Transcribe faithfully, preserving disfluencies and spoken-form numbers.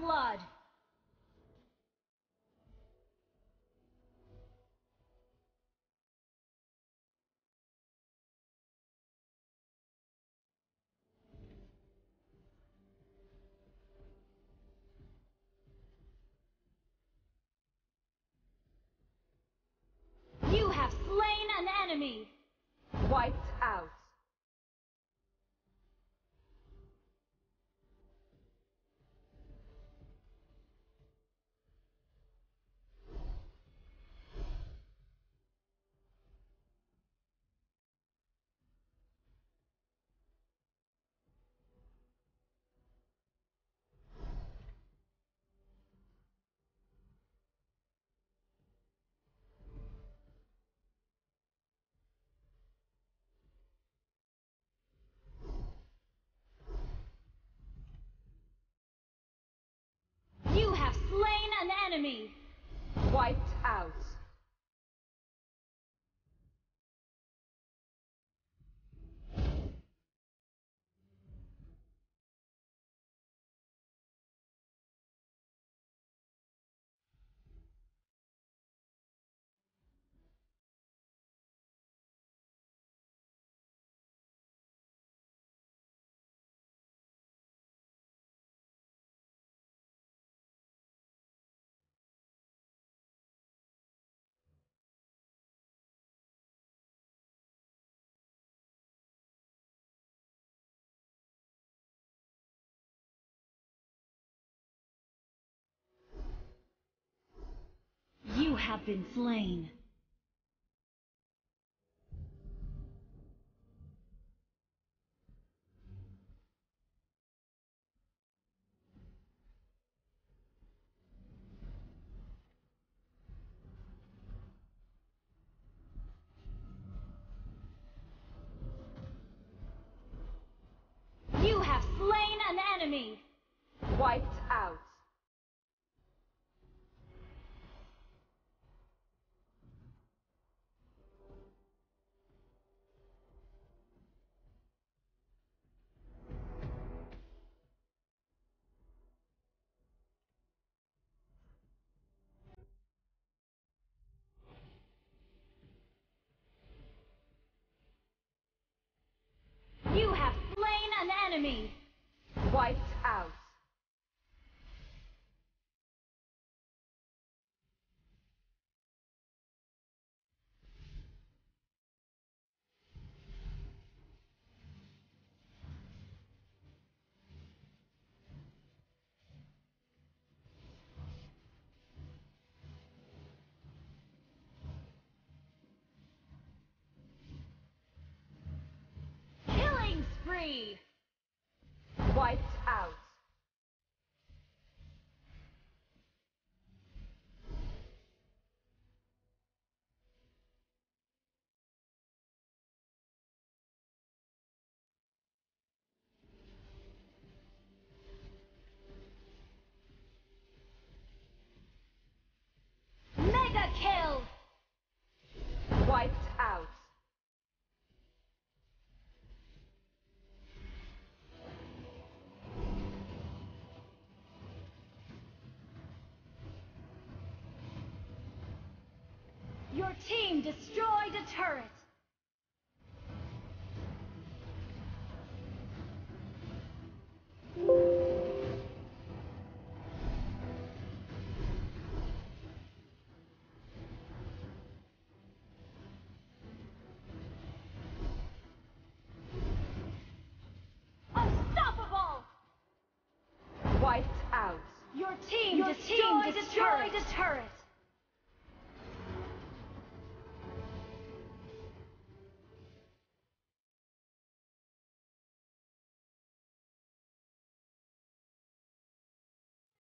blood. You have slain an enemy. Wiped out. Enemy wiped out. Have been slain. You have slain an enemy. Wiped out. Enemy wiped out. Killing spree. Wiped out. Mega kill. Wiped out. Your team destroyed a turret. Unstoppable. Wiped out. Your team Your destroyed, team destroyed a turret. A turret.